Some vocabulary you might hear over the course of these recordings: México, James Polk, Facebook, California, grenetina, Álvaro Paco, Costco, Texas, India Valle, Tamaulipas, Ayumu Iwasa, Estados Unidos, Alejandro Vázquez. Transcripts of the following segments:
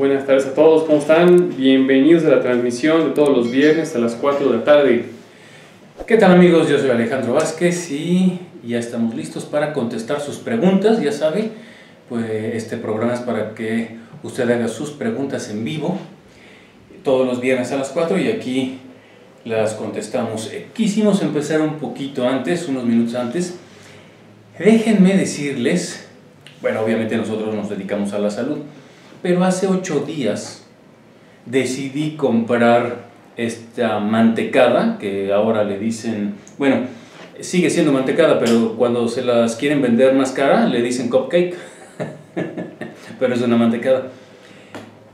Buenas tardes a todos, ¿cómo están? Bienvenidos a la transmisión de todos los viernes a las 4 de la tarde. ¿Qué tal, amigos? Yo soy Alejandro Vázquez y ya estamos listos para contestar sus preguntas. Ya sabe, pues este programa es para que usted haga sus preguntas en vivo todos los viernes a las 4 y aquí las contestamos. Quisimos empezar un poquito antes, unos minutos antes. Déjenme decirles, bueno, obviamente nosotros nos dedicamos a la salud, pero hace 8 días decidí comprar esta mantecada, que ahora le dicen, bueno, sigue siendo mantecada, pero cuando se las quieren vender más cara, le dicen cupcake, pero es una mantecada.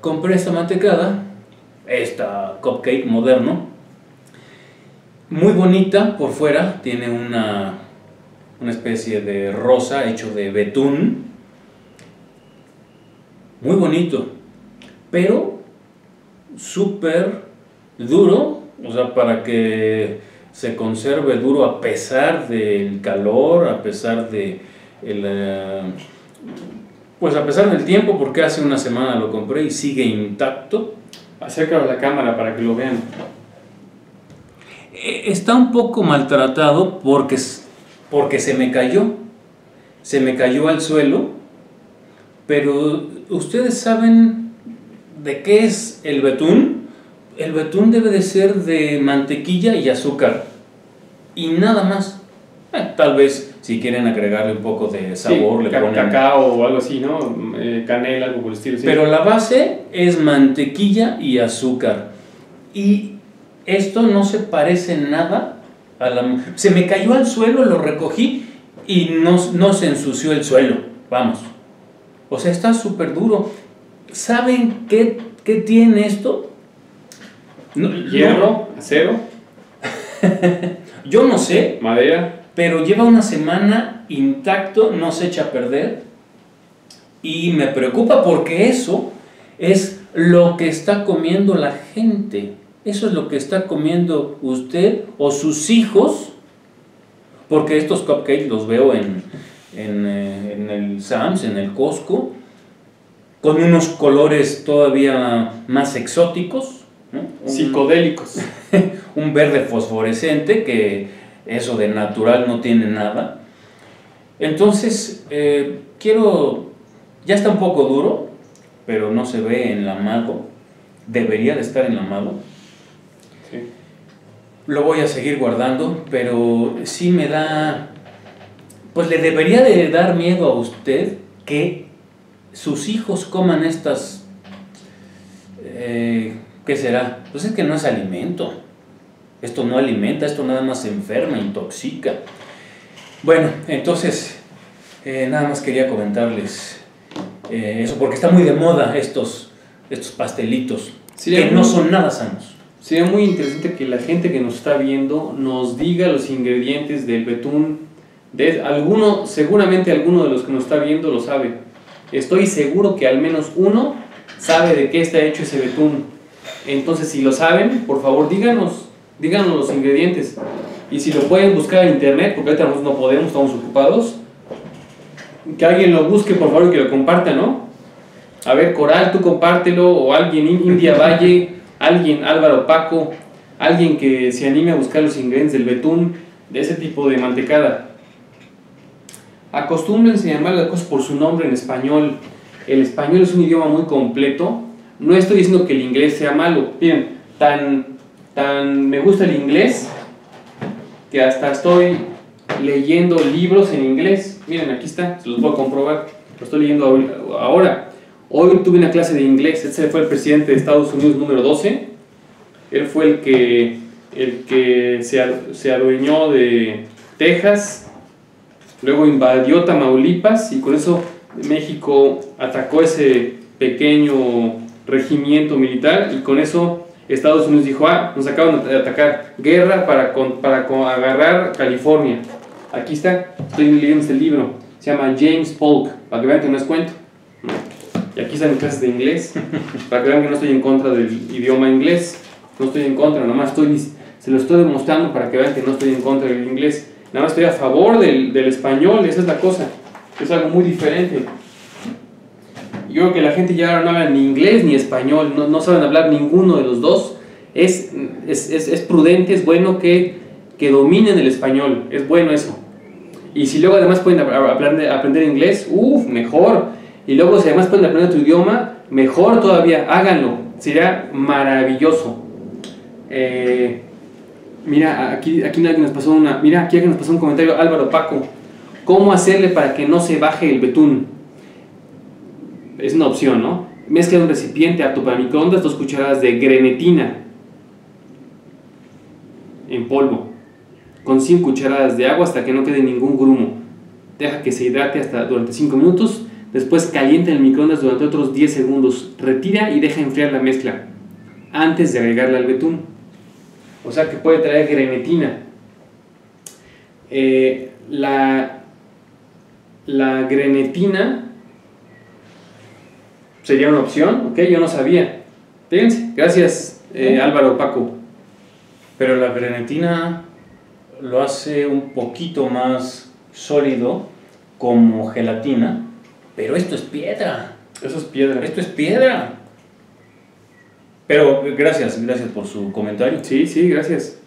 Compré esta mantecada, esta cupcake moderno, muy bonita por fuera, tiene una especie de rosa hecho de betún, muy bonito, pero súper duro, o sea, para que se conserve duro a pesar del calor, a pesar de pues a pesar del tiempo, porque hace una semana lo compré y sigue intacto. Acércalo a la cámara para que lo vean. Está un poco maltratado porque se me cayó al suelo, pero ustedes saben de qué es el betún. El betún debe de ser de mantequilla y azúcar y nada más. Tal vez si quieren agregarle un poco de sabor, sí, le ponen cacao o algo así, ¿no? Canela, algo por el estilo, sí. Pero la base es mantequilla y azúcar, y esto no se parece nada a la... Se me cayó al suelo, lo recogí y no se ensució el suelo, vamos. O sea, está súper duro. ¿Saben qué tiene esto? No, hierro, no. Acero. Yo no sé. Madera. Pero lleva una semana intacto, no se echa a perder. Y me preocupa porque eso es lo que está comiendo la gente. Eso es lo que está comiendo usted o sus hijos. Porque estos cupcakes los veo en el Sam's, en el Costco, con unos colores todavía más exóticos, ¿no? Psicodélicos. Un verde fosforescente, que eso de natural no tiene nada. Entonces, ya está un poco duro, pero no se ve enlamado. Debería de estar enlamado. Sí. Lo voy a seguir guardando, pero sí me da... Pues le debería de dar miedo a usted que sus hijos coman estas... ¿qué será? Pues es que no es alimento. Esto no alimenta, esto nada más enferma, intoxica. Bueno, entonces, nada más quería comentarles eso, porque está muy de moda estos pastelitos, que no son nada sanos. Sería muy interesante que la gente que nos está viendo nos diga los ingredientes del betún. Seguramente alguno de los que nos está viendo lo sabe. Estoy seguro que al menos uno sabe de qué está hecho ese betún. Entonces, si lo saben, por favor díganos los ingredientes. Y si lo pueden buscar en internet, porque ahorita no podemos, estamos ocupados, que alguien lo busque, por favor, y que lo comparta, ¿no? A ver, Coral, tú compártelo, o alguien, India Valle, alguien, Álvaro Paco, alguien que se anime a buscar los ingredientes del betún, de ese tipo de mantecada. Acostúmbrense a llamar las cosas por su nombre en español. El español es un idioma muy completo. No estoy diciendo que el inglés sea malo. Miren, tan me gusta el inglés que hasta estoy leyendo libros en inglés. Miren, aquí está, se los voy a comprobar. Lo estoy leyendo ahora. Hoy tuve una clase de inglés. Este fue el presidente de Estados Unidos número 12. Él fue el que se adueñó de Texas. Luego invadió Tamaulipas y con eso México atacó ese pequeño regimiento militar, y con eso Estados Unidos dijo, nos acaban de atacar, guerra para agarrar California. Aquí está, estoy leyendo este libro, se llama James Polk, para que vean que no es cuento. Y aquí están mis clases de inglés, para que vean que no estoy en contra del idioma inglés, no estoy en contra, nomás se lo estoy demostrando para que vean que no estoy en contra del inglés. Nada más estoy a favor del español, esa es la cosa. Es algo muy diferente. Y yo creo que la gente ya no habla ni inglés ni español, no saben hablar ninguno de los dos. Es prudente, es bueno que dominen el español, es bueno eso. Y si luego además pueden aprender inglés, uff, mejor. Y luego si además pueden aprender tu idioma, mejor todavía, háganlo, sería maravilloso. Mira, aquí nos pasó un comentario, Álvaro Paco. ¿Cómo hacerle para que no se baje el betún? Es una opción, ¿no? Mezcla un recipiente apto para microondas, 2 cucharadas de grenetina en polvo con 5 cucharadas de agua hasta que no quede ningún grumo. Deja que se hidrate durante 5 minutos. Después calienta en el microondas durante otros 10 segundos. Retira y deja enfriar la mezcla antes de agregarla al betún. O sea que puede traer grenetina. La grenetina sería una opción, ok, yo no sabía. Fíjense, gracias Álvaro Paco. Pero la grenetina lo hace un poquito más sólido como gelatina. Pero esto es piedra. Eso es piedra. Esto es piedra. Pero gracias por su comentario. Sí, gracias.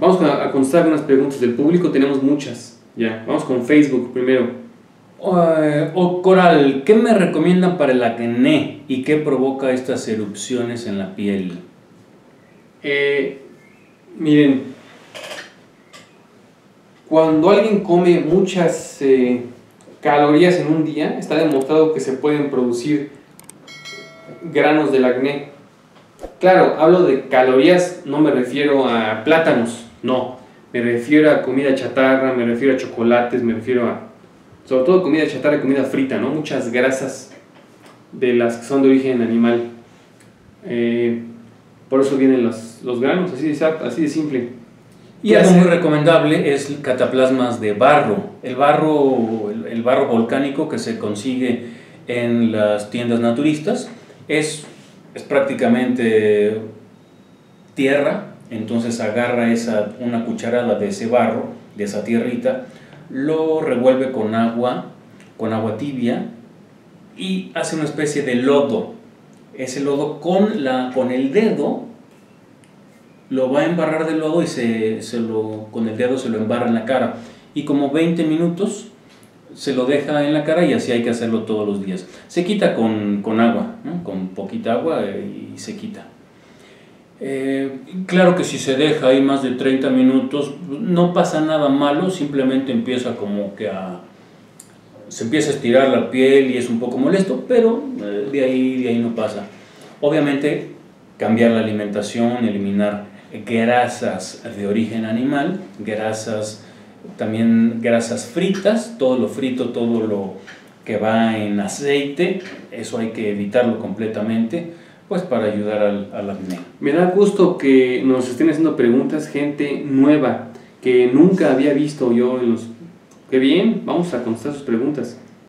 Vamos a contestar unas preguntas del público, tenemos muchas. Ya, vamos con Facebook primero. Coral, ¿qué me recomiendan para el acné y qué provoca estas erupciones en la piel? Miren, cuando alguien come muchas calorías en un día, está demostrado que se pueden producir granos del acné. Claro, hablo de calorías, no me refiero a plátanos, no. Me refiero a comida chatarra, me refiero a chocolates, me refiero a... sobre todo comida chatarra y comida frita, ¿no? Muchas grasas de las que son de origen animal. Por eso vienen los granos, así de simple. Y algo muy recomendable es cataplasmas de barro. El barro volcánico que se consigue en las tiendas naturistas es prácticamente tierra. Entonces agarra una cucharada de ese barro, de esa tierrita, lo revuelve con agua tibia y hace una especie de lodo. Ese lodo con el dedo lo va a embarrar de lodo y con el dedo se lo embarra en la cara. Y como 20 minutos se lo deja en la cara y así hay que hacerlo todos los días. Se quita con agua, ¿no? Con poquita agua y se quita. Claro que si se deja ahí más de 30 minutos no pasa nada malo, simplemente empieza como que se empieza a estirar la piel y es un poco molesto, pero de ahí no pasa. Obviamente cambiar la alimentación, eliminar grasas de origen animal, grasas fritas, todo lo frito, todo lo que va en aceite, eso hay que evitarlo completamente, pues para ayudar al acné. Me da gusto que nos estén haciendo preguntas gente nueva que nunca había visto yo en los... ¡Qué bien! Vamos a contestar sus preguntas.